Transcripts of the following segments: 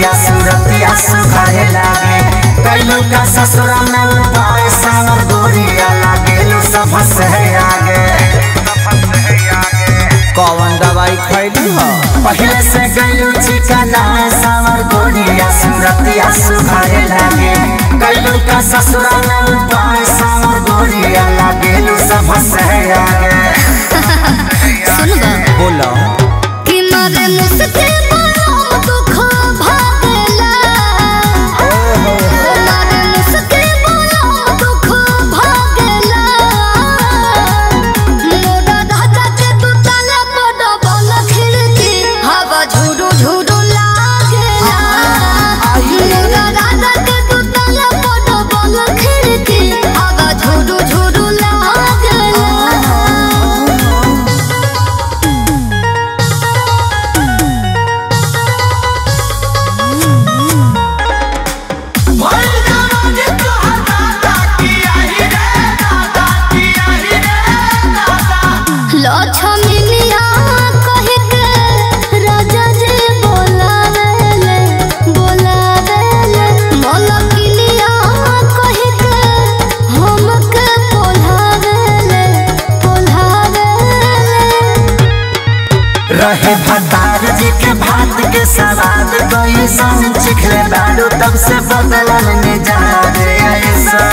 सुरतिया सुरतिया सुखाए लागे कैलू का ससुरा में उपाय सावर गोरिया लागेलू सफस है आगे कौन दवाई खैली हो पहले से गैलू चिकना में सावर गोरिया सुरतिया सुखाए लागे कैलू का ससुरा में उपाय सावर गोरिया लागेलू सफस है आगे बोलो कि मारे मुझसे रहे भतार जी के भात के सवाद कोई सम चिखले बालू तब से बदलन में जा रे ऐसा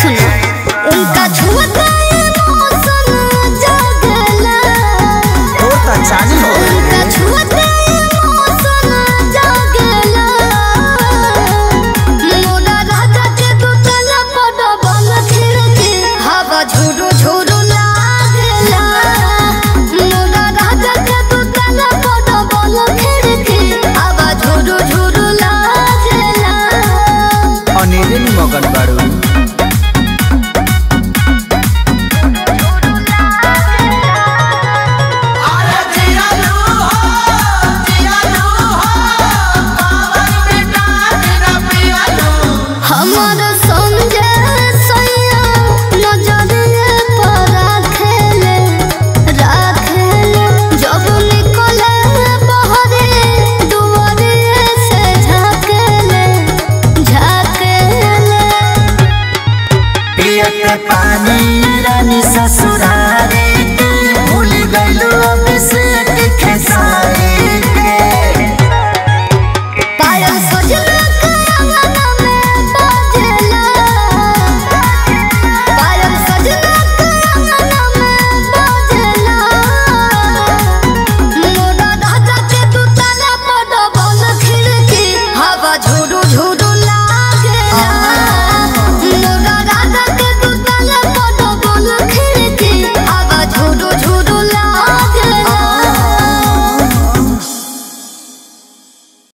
सुनो उनका छुआ गाए मौसम जागला बहुत अच्छा।